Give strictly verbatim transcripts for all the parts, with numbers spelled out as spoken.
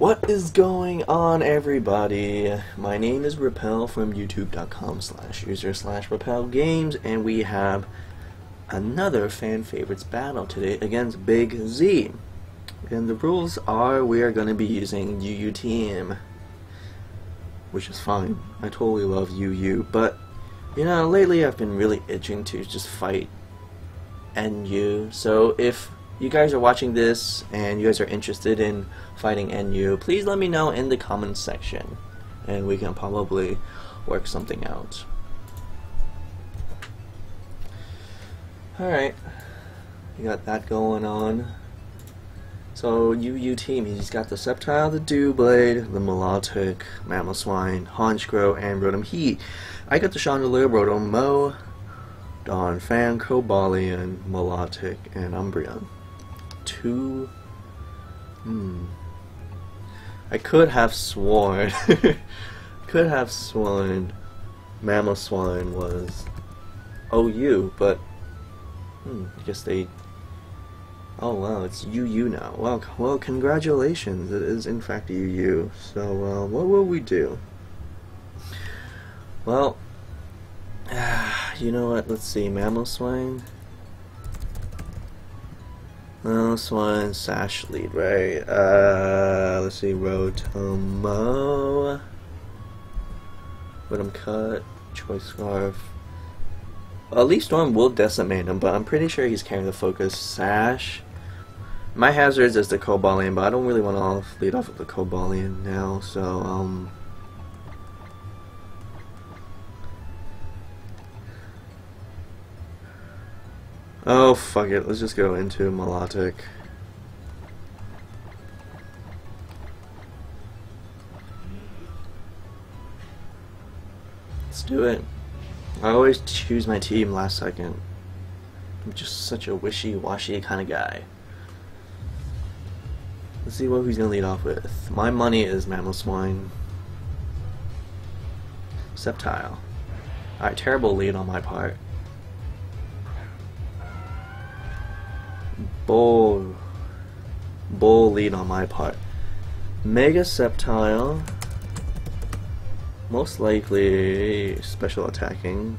What is going on, everybody? My name is Repel from youtube.com slash user slash Repel Games, and we have another fan favorites battle today against Big Z. And the rules are we are going to be using U U team, which is fine. I totally love U U, but you know, lately I've been really itching to just fight N U, so if you guys are watching this and you guys are interested in fighting N U, please let me know in the comments section and we can probably work something out. Alright, you got that going on. So U U team, he's got the Sceptile, the Doublade, the Milotic, Mamoswine, Honchkrow, and Rotom-Heat. I got the Chandelure, Rotom-Mow, Donphan, Cobalion, Milotic, and Umbreon. Two. Hmm. I could have sworn. could have sworn Mamoswine was O U, but. Hmm, I guess they. Oh wow, it's U U now. Well, well, congratulations. It is in fact U U. So, uh, what will we do? Well. Ah, you know what? Let's see. Mamoswine. Mamoswine, Sash lead, right? Uh, let's see. Rotom-Mow. Rotom Cut. Choice Scarf. Well, at least Storm will decimate him, but I'm pretty sure he's carrying the focus. Sash. My hazards is the Cobalion, but I don't really want to lead off with the Cobalion now, so, um. Oh, fuck it. Let's just go into Milotic. Let's do it. I always choose my team last second. I'm just such a wishy-washy kind of guy. Let's see what he's going to lead off with. My money is Mamoswine. Sceptile. Alright, terrible lead on my part. Bull, bull lead on my part. Mega Sceptile, most likely special attacking.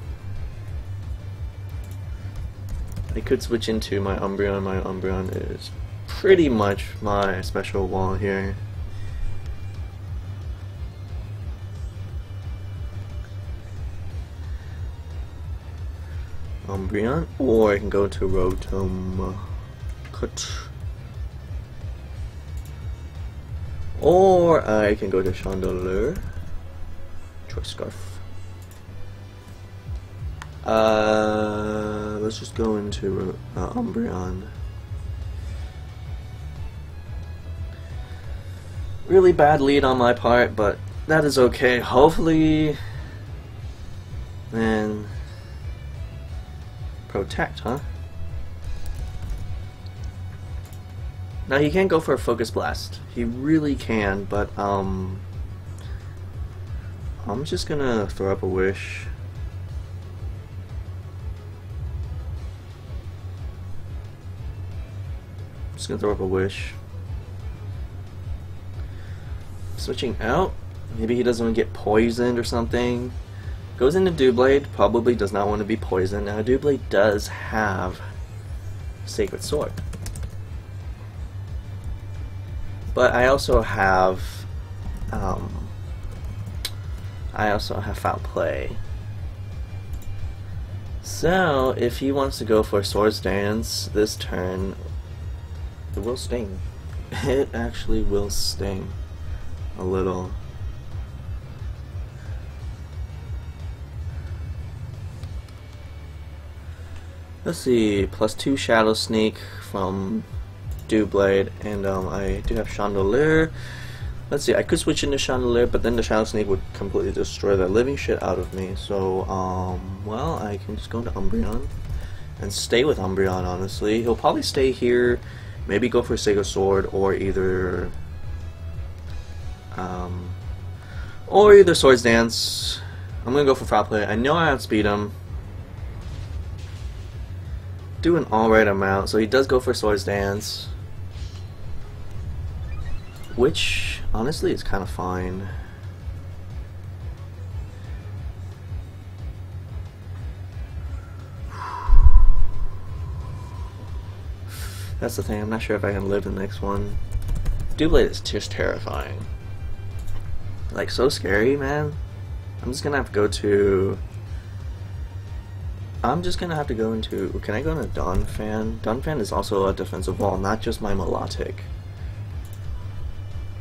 I could switch into my Umbreon. My Umbreon is pretty much my special wall here. Umbreon, or I can go to Rotom. Or I can go to Chandelure. Choice Scarf. Uh, let's just go into uh, Umbreon. Really bad lead on my part, but that is okay. Hopefully, and protect, huh? Now he can go for a focus blast. He really can, but um I'm just gonna throw up a wish. I'm just gonna throw up a wish. Switching out. Maybe he doesn't want to get poisoned or something. Goes into Doublade, probably does not want to be poisoned. Now Doublade does have Sacred Sword. But I also have, um, I also have Foul Play. So if he wants to go for Swords Dance this turn, it will sting. It actually will sting a little. Let's see, plus two Shadow Sneak from Doublade, and um, I do have Chandelure. Let's see, I could switch into Chandelure, but then the Shadow Sneak would completely destroy the living shit out of me. So, um, well, I can just go into Umbreon and stay with Umbreon, honestly. He'll probably stay here, maybe go for Sacred Sword, or either, um, or either Swords Dance. I'm gonna go for Foul Play. I know I outspeed him. Do an alright amount, so he does go for Swords Dance. which honestly is kind of fine. That's the thing, I'm not sure if I can live in the next one. Doublade is just terrifying. Like, so scary, man. I'm just gonna have to go to... I'm just gonna have to go into... Can I go into Donphan? Donphan is also a defensive wall, not just my Milotic.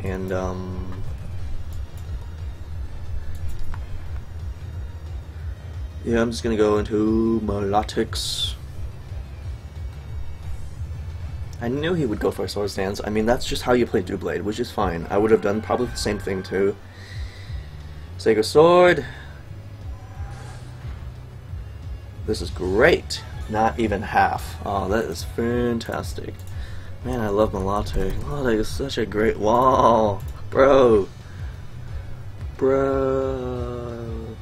And, um... yeah, I'm just gonna go into Milotic's. I knew he would go for a Swords Dance. I mean, that's just how you play Doublade, which is fine. I would have done probably the same thing too. Sacred Sword. This is great. Not even half. Oh, that is fantastic. Man, I love Milotic. Milotic is such a great wall. Bro. Bro.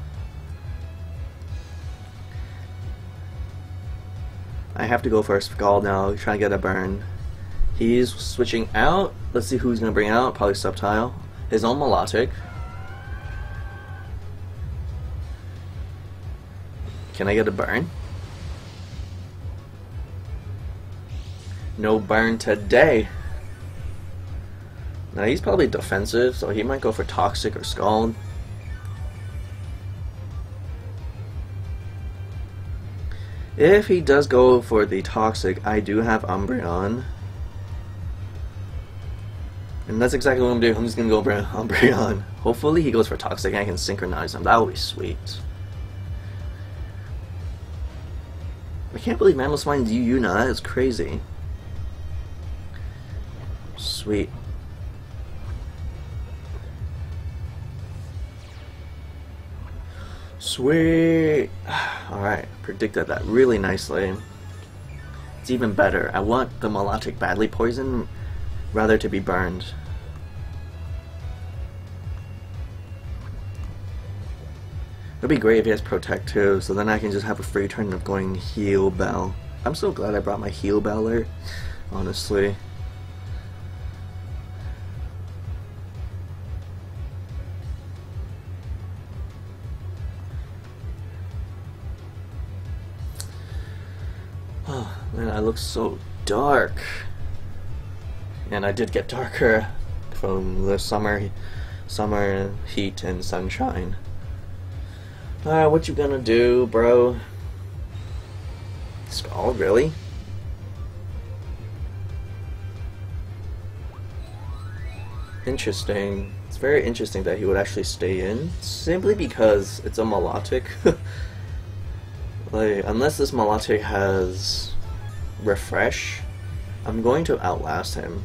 I have to go for a Scald now. Try and get a burn. He's switching out. Let's see who he's going to bring out. Probably Sceptile. His own Milotic. Can I get a burn? No burn today. Now he's probably defensive, so he might go for Toxic or Scald. If he does go for the Toxic, I do have Umbreon. And that's exactly what I'm doing. I'm just gonna go Umbreon. Hopefully he goes for Toxic and I can synchronize him. That would be sweet. I can't believe Mamoswine's U U now, that is crazy. Sweet. Sweet! Alright, predicted that really nicely. It's even better. I want the Milotic badly poisoned, rather to be burned. It would be great if he has Protect too, so then I can just have a free turn of going Heal Bell. I'm so glad I brought my Heal Beller, honestly. Oh man, I look so dark. And I did get darker from the summer, summer heat and sunshine. Alright, what you gonna do, bro? Scald, really? Interesting. It's very interesting that he would actually stay in, simply because it's a Milotic. Like, unless this Milotic has Refresh, I'm going to outlast him.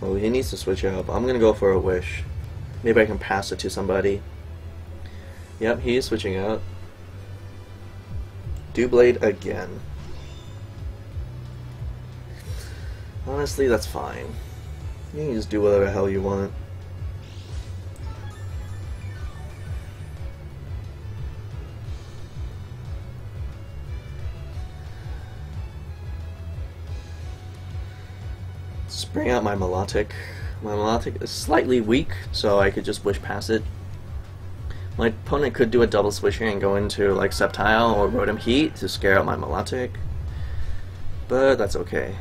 Oh, he needs to switch up. I'm gonna go for a Wish. Maybe I can pass it to somebody. Yep, he is switching out. Doublade again. Honestly, that's fine. You can just do whatever the hell you want. Bring out my Milotic. My Milotic is slightly weak, so I could just Wish past it. My opponent could do a double switch here and go into like Sceptile or Rotom-Heat to scare out my Milotic, but that's okay.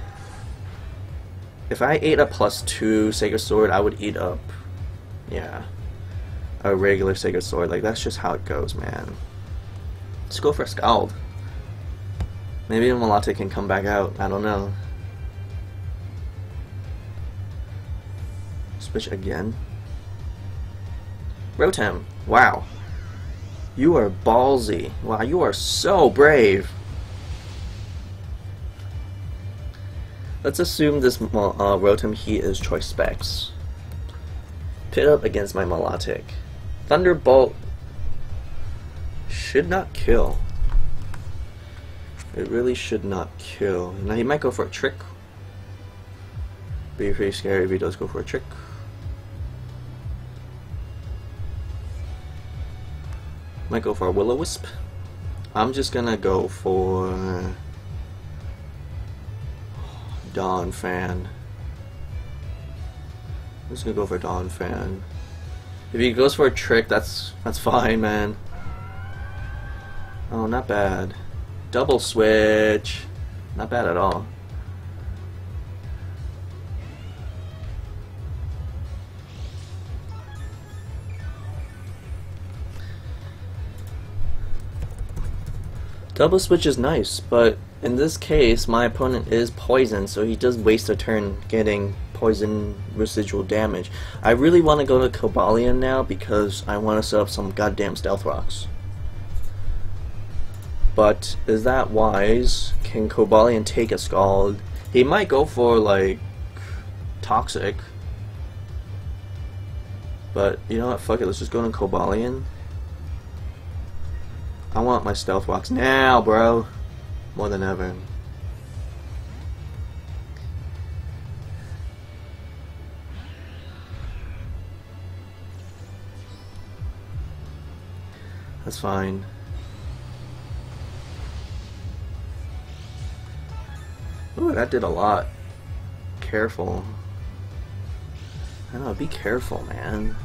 If I ate a plus two Sacred Sword, I would eat up, yeah, a regular Sacred Sword. Like, that's just how it goes, man. Let's go for a Scald. Maybe a Milotic can come back out. I don't know. Switch again. Rotom, wow. You are ballsy. Wow, you are so brave. Let's assume this uh, Rotom-Heat is Choice Specs. Pit up against my Milotic. Thunderbolt should not kill. It really should not kill. Now he might go for a Trick. Be pretty scary if he does go for a Trick. Might go for a Will-O-Wisp. I'm just gonna go for Donphan. I'm just gonna go for Donphan. If he goes for a trick, that's that's fine, man. Oh, not bad. Double switch. Not bad at all. Double switch is nice, but in this case, my opponent is poisoned, so he does waste a turn getting poison residual damage. I really want to go to Cobalion now because I want to set up some goddamn Stealth Rocks. But is that wise? Can Cobalion take a Scald? He might go for, like, Toxic. But, you know what, fuck it, let's just go to Cobalion. I want my Stealth Rocks now, bro. More than ever. That's fine. Ooh, that did a lot. Careful. I know, be careful, man.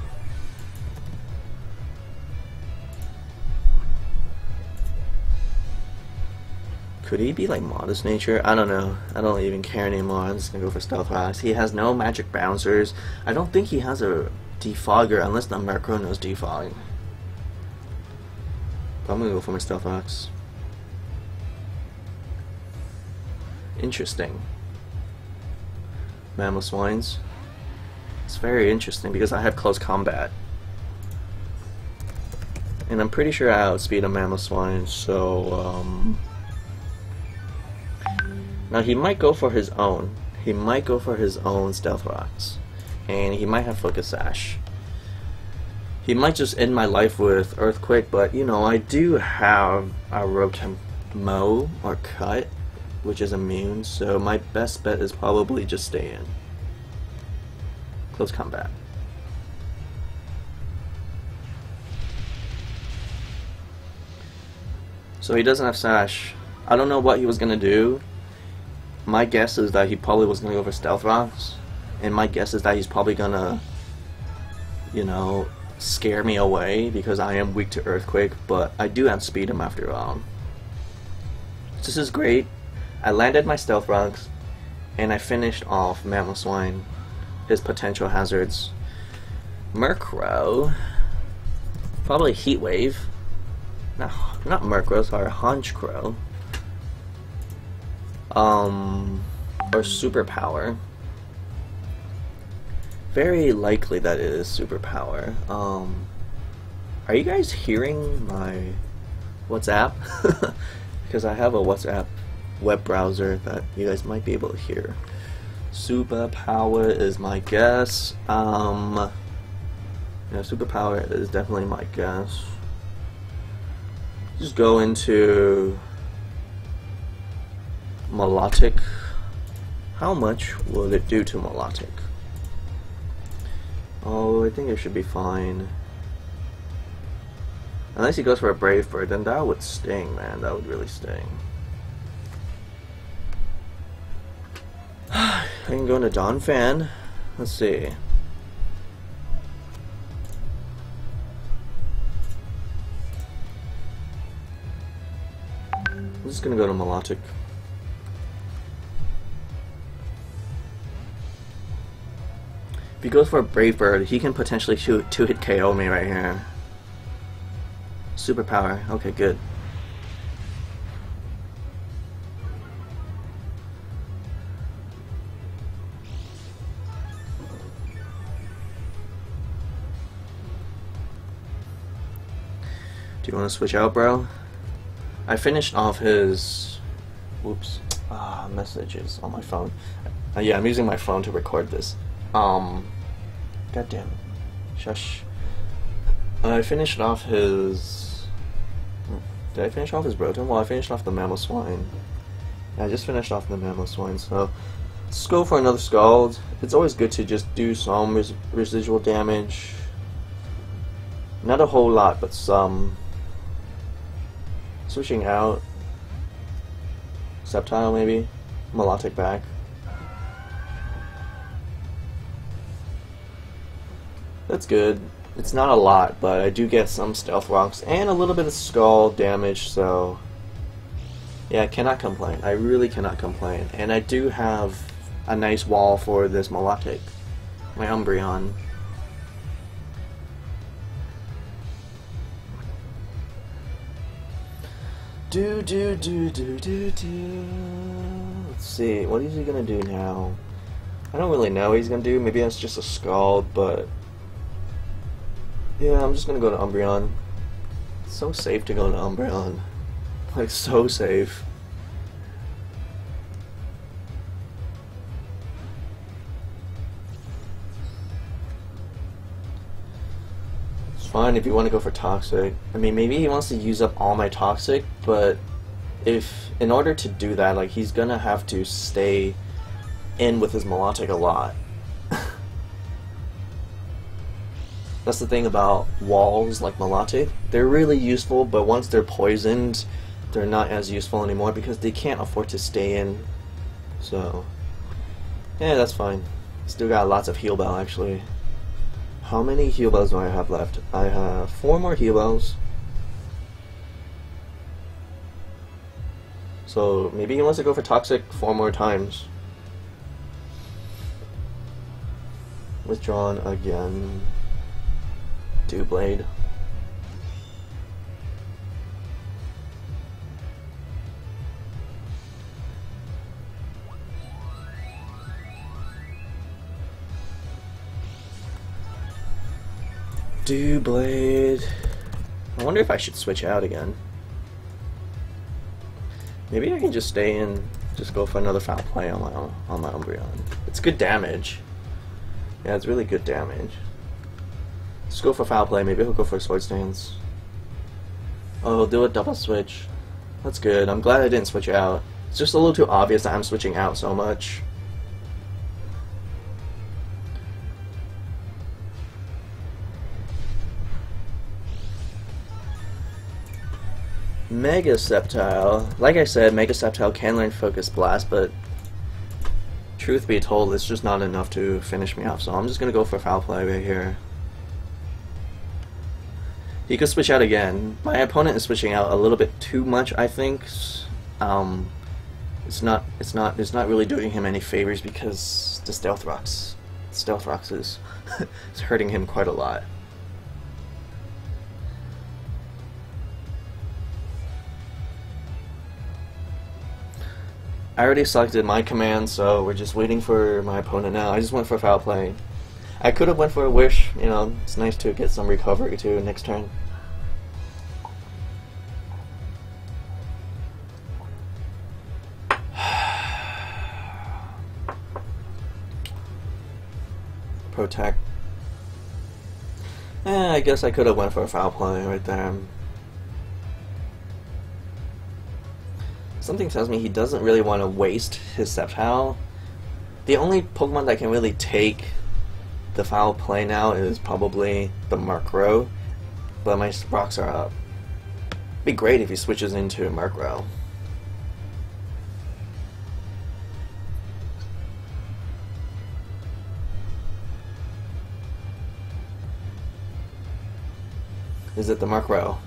Could he be like modest nature? I don't know. I don't even care anymore. I'm just gonna go for Stealth Rocks. He has no magic bouncers. I don't think he has a defogger unless the Murkrow knows defog. But I'm gonna go for my Stealth Rocks. Interesting. Mamoswines. It's very interesting because I have close combat. And I'm pretty sure I outspeed a Mamoswine, so um now he might go for his own. He might go for his own Stealth Rocks. And he might have Focus Sash. He might just end my life with Earthquake, but you know, I do have a Rotom-Mow or Cut, which is immune, so my best bet is probably just stay in. Close combat. So he doesn't have Sash. I don't know what he was gonna do. My guess is that he probably was going to go for Stealth Rocks, and my guess is that he's probably going to, you know, scare me away because I am weak to Earthquake, but I do outspeed him after all. This is great. I landed my Stealth Rocks, and I finished off Mamoswine, his potential hazards. Murkrow, probably Heat Wave. No, not Murkrow, sorry, Honchkrow. Um, or Superpower. Very likely that it is Superpower. Um, are you guys hearing my WhatsApp? Because I have a WhatsApp web browser that you guys might be able to hear. Superpower is my guess. Um, yeah, Superpower is definitely my guess. Just go into Milotic. How much will it do to Milotic? Oh, I think it should be fine. Unless he goes for a Brave Bird, then that would sting, man. That would really sting. I can go into Donphan. Let's see. I'm just gonna go to Milotic. If he goes for a Brave Bird, he can potentially shoot two-hit K O me right here. Superpower. Okay, good. Do you want to switch out, bro? I finished off his... Whoops. Ah, messages on my phone. Uh, yeah, I'm using my phone to record this. Um, goddamn, shush. I finished off his. Did I finish off his Rotom? Well, I finished off the Mamoswine. Yeah, I just finished off the Mamoswine, so let's go for another Scald. It's always good to just do some res residual damage. Not a whole lot, but some. Switching out. Sceptile, maybe? Milotic back. That's good. It's not a lot, but I do get some Stealth Rocks and a little bit of Scald damage, so... yeah, I cannot complain. I really cannot complain. And I do have a nice wall for this Milotic. My Umbreon. Do do do do do do. Let's see, what is he gonna do now? I don't really know what he's gonna do. Maybe that's just a Scald, but yeah, I'm just gonna go to Umbreon. It's so safe to go to Umbreon. Like, so safe. Fine if you want to go for Toxic. I mean, maybe he wants to use up all my Toxic, but if in order to do that, like, he's gonna have to stay in with his Milotic a lot. That's the thing about walls like Milotic. They're really useful, but once they're poisoned, they're not as useful anymore because they can't afford to stay in. So yeah, that's fine. Still got lots of heal bell, actually. How many heal bells do I have left? I have four more heal bells. So maybe he wants to go for Toxic four more times. Withdrawn again. Doublade. Doublade. I wonder if I should switch out again. Maybe I can just stay and just go for another foul play on my on my Umbreon. It's good damage. Yeah, it's really good damage. Let's go for foul play. Maybe he'll go for a Swords Dance. Oh, he'll do a double switch. That's good. I'm glad I didn't switch out. It's just a little too obvious that I'm switching out so much. Mega Sceptile. Like I said, Mega Sceptile can learn Focus Blast, but truth be told, it's just not enough to finish me off, so I'm just gonna go for foul play right here. He could switch out again. My opponent is switching out a little bit too much, I think. Um, it's not, it's not, it's not really doing him any favors because the Stealth Rocks, Stealth Rocks is it's hurting him quite a lot. I already selected my command, so we're just waiting for my opponent now. I just went for foul play. I could have went for a Wish, you know, it's nice to get some recovery too next turn. Protect. Eh, I guess I could have went for a foul play right there. Something tells me he doesn't really want to waste his Sceptile. The only Pokemon that can really take the foul play now is probably the Murkrow, but my rocks are up. It'd be great if he switches into Murkrow. Is it the Murkrow?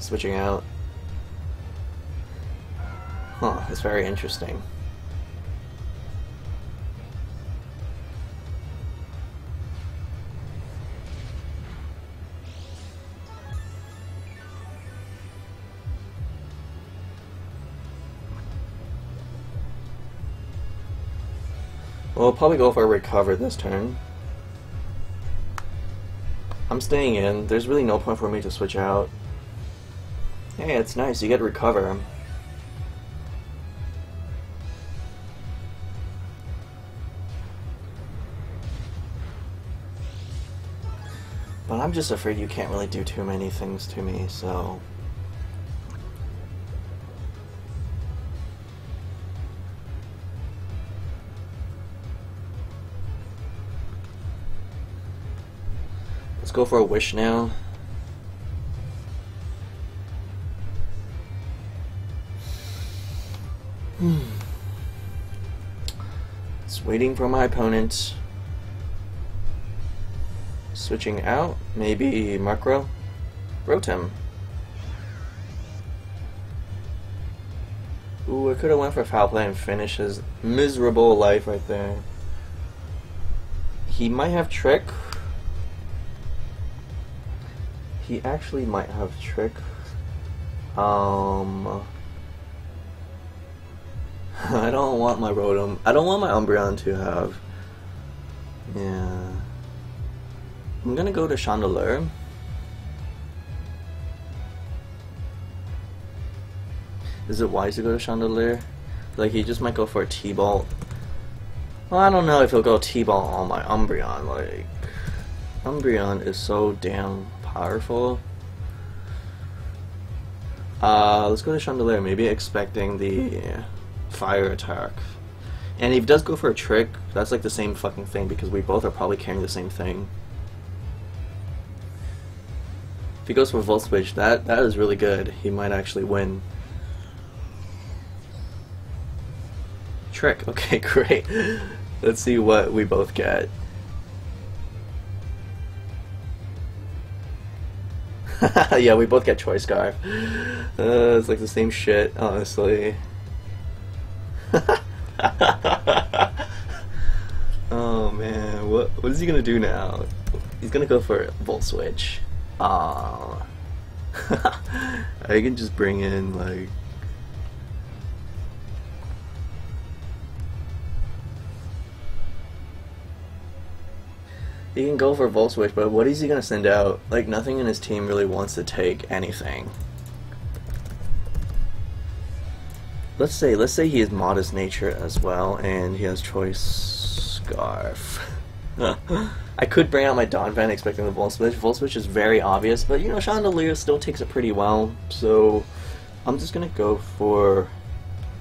Switching out. Huh, that's very interesting. We'll probably go for a recover this turn. I'm staying in. There's really no point for me to switch out. Hey, it's nice. You get to recover. But I'm just afraid you can't really do too many things to me, so... let's go for a Wish now. Hmm. Just waiting for my opponent. Switching out, maybe Murkrow? Rotom. Ooh, I could have went for Foul Play and finished his miserable life right there. He might have Trick. He actually might have Trick. Um... I don't want my Rotom. I don't want my Umbreon to have. Yeah. I'm gonna go to Chandelure. Is it wise to go to Chandelure? Like, he just might go for a T-Bolt. Well, I don't know if he'll go T-Bolt on my Umbreon. Like, Umbreon is so damn powerful. Uh, let's go to Chandelure. Maybe expecting the fire attack. And if he does go for a Trick, that's like the same fucking thing because we both are probably carrying the same thing. If he goes for Volt Switch, that, that is really good. He might actually win. Trick. Okay, great. Let's see what we both get. Yeah, we both get Choice Scarf. Uh, it's like the same shit, honestly. Oh man, what what is he gonna do now? He's gonna go for Volt Switch. Ah, I can just bring in like. He can go for Volt Switch, but what is he gonna send out? Like, nothing in his team really wants to take anything. Let's say, let's say he is modest nature as well, and he has Choice Scarf. I could bring out my Donphan expecting the Volt Switch. Volt Switch is very obvious, but you know, Chandelure still takes it pretty well, so I'm just gonna go for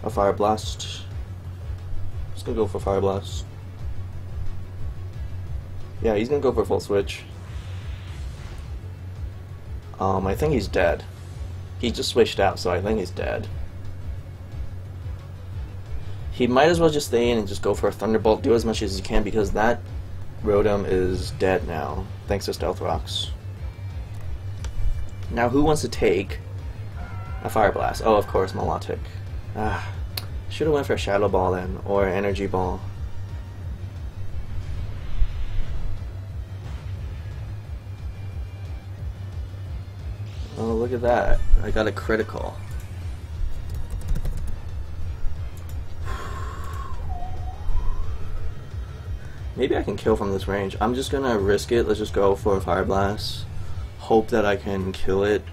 a Fire Blast. I'm just gonna go for Fire Blast. Yeah, he's gonna go for Volt Switch. Um, I think he's dead. He just switched out, so I think he's dead. He might as well just stay in and just go for a Thunderbolt, do as much as he can, because that Rotom is dead now, thanks to Stealth Rocks. Now who wants to take a Fire Blast? Oh, of course, Milotic. Ah, should have went for a Shadow Ball then, or an Energy Ball. Oh, look at that. I got a critical. Maybe I can kill from this range. I'm just gonna risk it. Let's just go for a Fire Blast. Hope that I can kill it.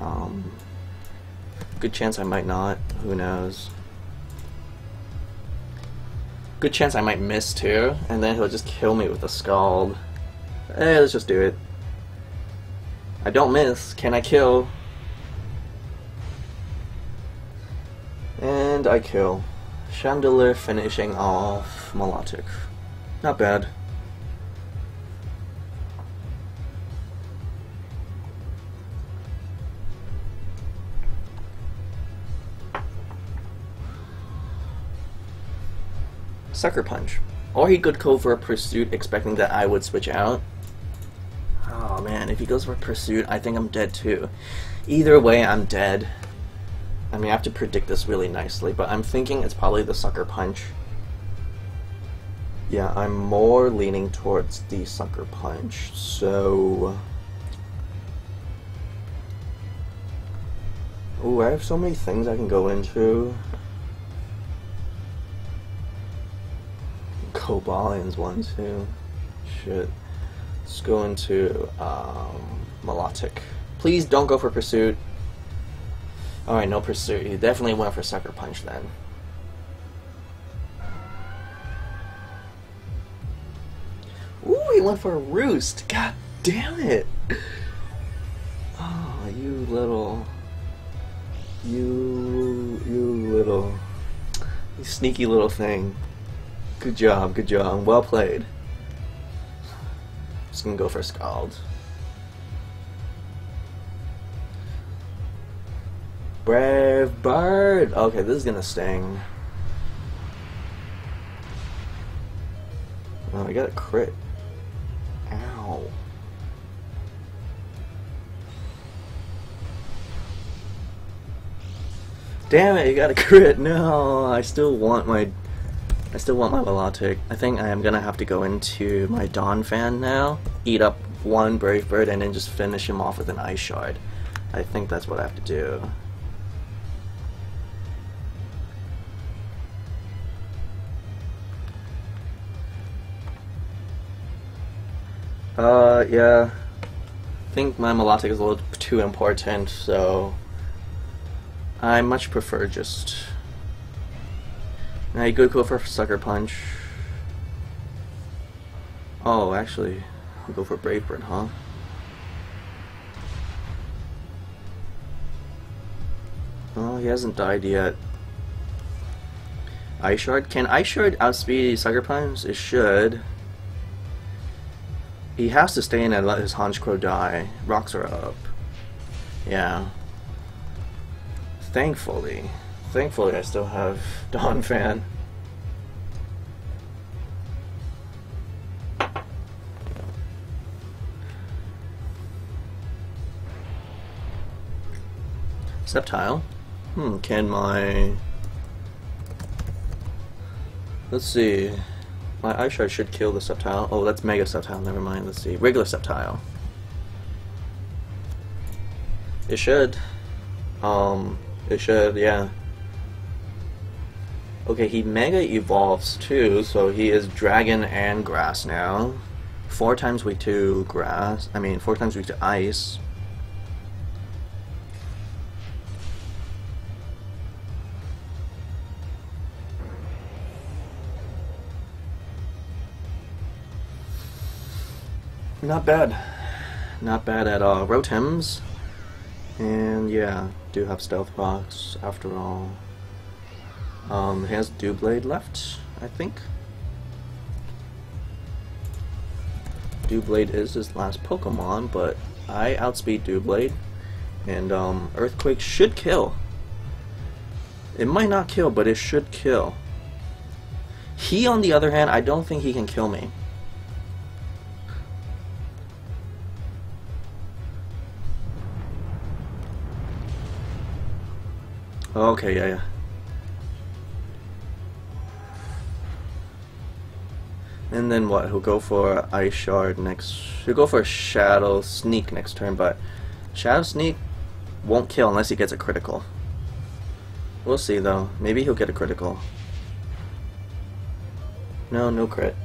Um, good chance I might not. Who knows? Good chance I might miss too, and then he'll just kill me with a Scald. Eh, let's just do it. I don't miss. Can I kill? And I kill. Chandelure finishing off Milotic. Not bad. Sucker Punch. Or he could go for a Pursuit expecting that I would switch out. Oh man, if he goes for Pursuit, I think I'm dead too. Either way, I'm dead. I mean, I have to predict this really nicely, but I'm thinking it's probably the Sucker Punch. Yeah, I'm more leaning towards the Sucker Punch, so... Ooh, I have so many things I can go into. Cobalion's one, too. Shit. Let's go into, um, Milotic. Please don't go for Pursuit. Alright, no Pursuit. He definitely went for Sucker Punch then. Went for a Roost. God damn it. Oh, you little. You. You little. You sneaky little thing. Good job, good job. Well played. Just gonna go for Scald. Brave Bird! Okay, this is gonna sting. Oh, I got a crit. Ow. Damn it, you got a crit! No! I still want my... I still want my Milotic. I think I am gonna have to go into my Donphan now, eat up one Brave Bird, and then just finish him off with an Ice Shard. I think that's what I have to do. Uh, yeah. I think my Milotic is a little too important, so I much prefer just... Now you could go for Sucker Punch. Oh, actually, I'll go for Brave Bird, huh? Oh, he hasn't died yet. Ice Shard? Can Ice Shard outspeed Sucker Punch? It should. He has to stay in and let his Honchkrow die. Rocks are up. Yeah. Thankfully. Thankfully, I still have Donphan. Sceptile. Hmm, can my... Let's see... My Ice Shard should kill the Sceptile. Oh, that's Mega Sceptile, never mind. Let's see. Regular Sceptile. It should. Um, it should, yeah. Okay, he Mega Evolves too, so he is Dragon and Grass now. Four times weak to Grass, I mean four times weak to Ice. Not bad. Not bad at all. Rotems. And yeah, do have Stealth Rocks after all. Um, he has Doublade left, I think. Doublade is his last Pokemon, but I outspeed Doublade. And um, Earthquake should kill. It might not kill, but it should kill. He, on the other hand, I don't think he can kill me. Okay, yeah, yeah. And then what? He'll go for Ice Shard next... He'll go for Shadow Sneak next turn, but Shadow Sneak won't kill unless he gets a critical. We'll see, though. Maybe he'll get a critical. No, no crit.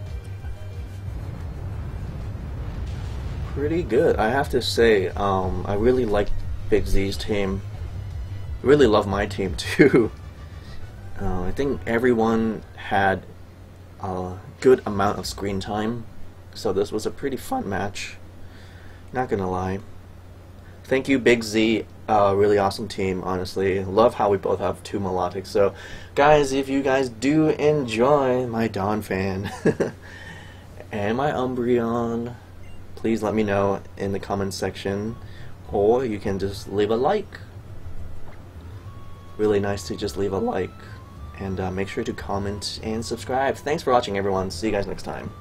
Pretty good, I have to say. Um, I really like Big Z's team. Really love my team, too. Uh, I think everyone had... Uh, good amount of screen time, so this was a pretty fun match, not gonna lie. Thank you, Big Z. Uh, really awesome team, honestly. Love how we both have two Milotics. So guys, if you guys do enjoy my Donphan and my Umbreon, please let me know in the comments section, or you can just leave a like. Really nice to just leave a like. And uh, make sure to comment and subscribe. Thanks for watching, everyone. See you guys next time.